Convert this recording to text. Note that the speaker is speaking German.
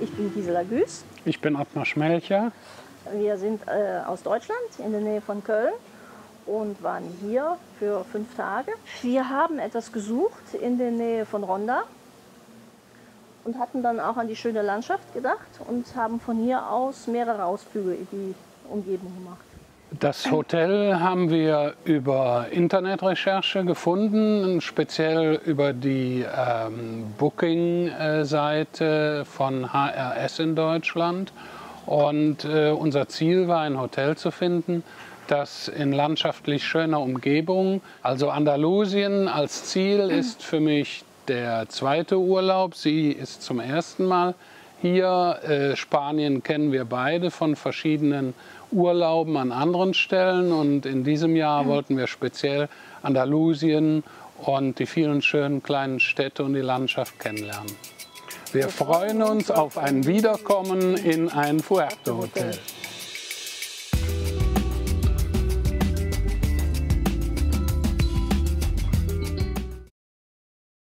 Ich bin Gisela Güß. Ich bin Admar Schmelcher. Wir sind aus Deutschland, in der Nähe von Köln und waren hier für 5 Tage. Wir haben etwas gesucht in der Nähe von Ronda und hatten dann auch an die schöne Landschaft gedacht und haben von hier aus mehrere Ausflüge in die Umgebung gemacht. Das Hotel haben wir über Internetrecherche gefunden, speziell über die Booking-Seite von HRS in Deutschland. Und unser Ziel war, ein Hotel zu finden, das in landschaftlich schöner Umgebung, also Andalusien als Ziel ist für mich der zweite Urlaub. Sie ist zum ersten Mal hier. Spanien kennen wir beide von verschiedenen Urlauben an anderen Stellen und in diesem Jahr wollten wir speziell Andalusien und die vielen schönen kleinen Städte und die Landschaft kennenlernen. Wir freuen uns auf ein Wiederkommen in ein Fuerte Hotel.